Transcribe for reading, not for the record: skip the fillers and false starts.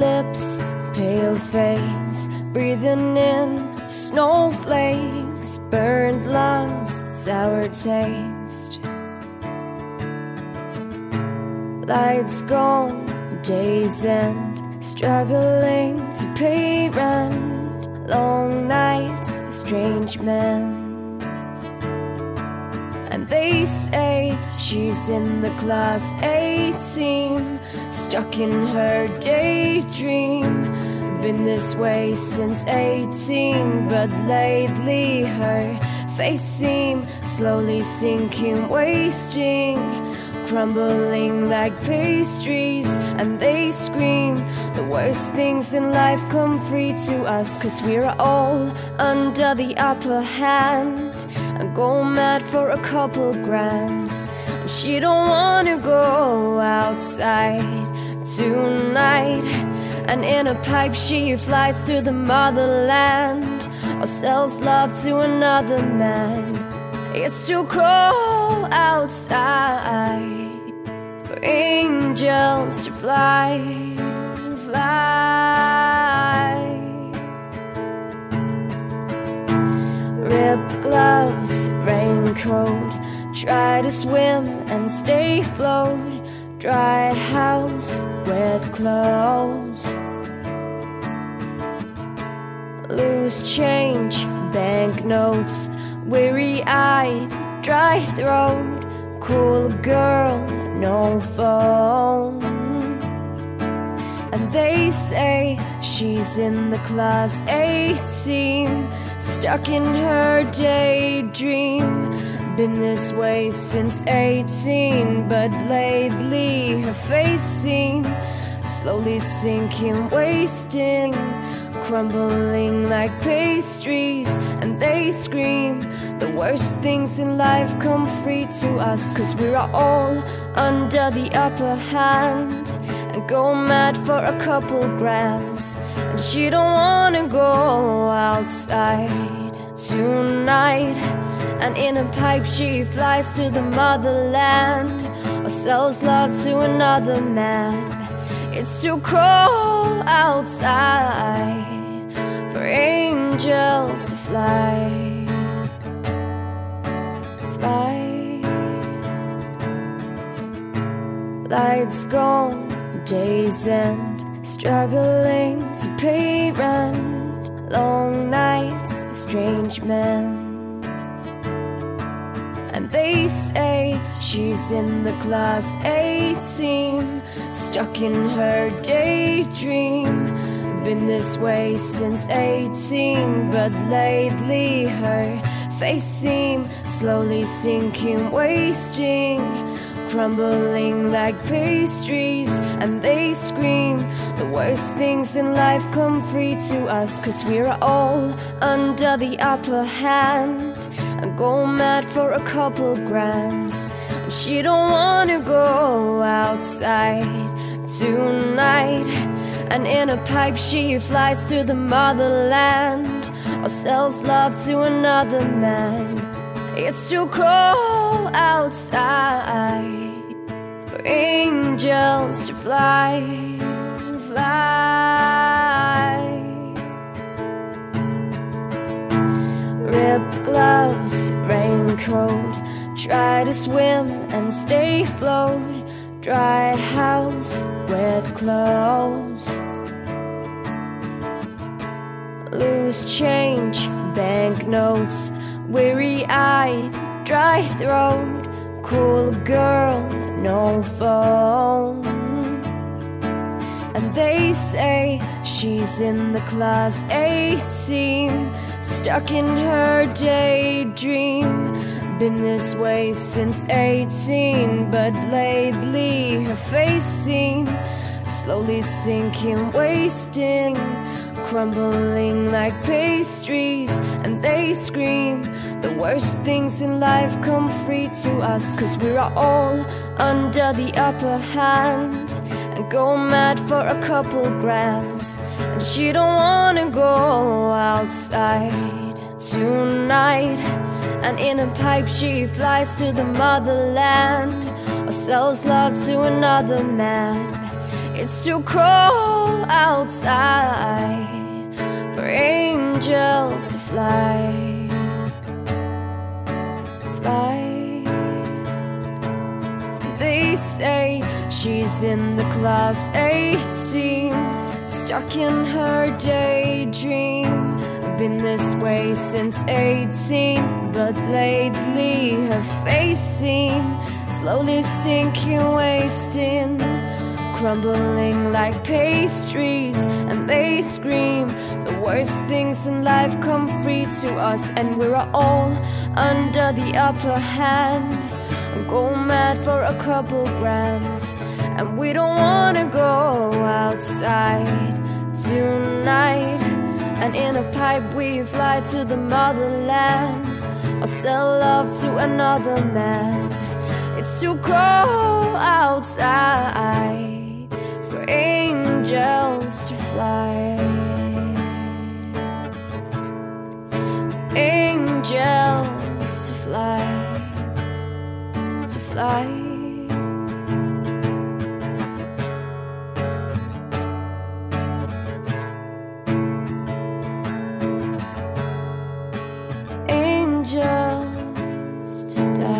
lips, pale face, breathing in snowflakes, burnt lungs, sour taste. Lights gone, days end, struggling to pay rent, long nights, strange men. And they say she's in the class 18, stuck in her daydream. Been this way since 18, but lately her face seemed slowly sinking, wasting, crumbling like pastries. And they scream, the worst things in life come free to us, 'cause we're all under the upper hand. And go mad for a couple grams. And she don't wanna go outside tonight. And in a pipe she flies to the motherland, or sells love to another man. It's too cold outside for angels to fly, fly. Rip gloves, raincoat, try to swim and stay afloat. Dry house, wet clothes, loose change, banknotes, weary eye, dry throat. Cool girl, no phone. And they say she's in the class 18, stuck in her daydream. Been this way since 18, but lately her face seemed slowly sinking, wasting, crumbling like pastries. And they scream, the worst things in life come free to us, 'cause we're all under the upper hand. And go mad for a couple grams. And she don't wanna go outside tonight. And in a pipe she flies to the motherland, or sells love to another man. It's too cold outside for angels to fly, fly. Lights gone, days end, struggling to pay rent, long nights, strange men. And they say she's in the class 18, stuck in her daydream. Been this way since 18, but lately her face seemed slowly sinking, wasting, crumbling like pastries. And they scream, the worst things in life come free to us, 'cause we're all under the upper hand. And go mad for a couple grams. And she don't wanna go outside tonight. And in a pipe she flies to the motherland, or sells love to another man. It's too cold outside for angels to fly, fly. Rip gloves, raincoat, try to swim and stay afloat. Dry house, wet clothes, loose change, banknotes, weary eye, dry throat. Cool girl, no phone. And they say she's in the class 18, stuck in her daydream. Been this way since 18, but lately her face seemed slowly sinking, wasting, crumbling like pastries. And they scream, the worst things in life come free to us, 'cause we're all under the upper hand. And go mad for a couple grams. And she don't wanna go outside tonight. And in a pipe she flies to the motherland, or sells love to another man. It's too cold outside for angels to fly, fly. They say she's in the class 18, stuck in her daydream. I've been this way since 18, but lately her face seemed slowly sinking, wasting, crumbling like pastries. And they scream, the worst things in life come free to us, and we're all under the upper hand. I go mad for a couple grams, and we don't wanna go outside tonight. And in a pipe we fly to the motherland, or sell love to another man. It's too cold outside for angels to fly, angels to fly, to fly. Angels to die.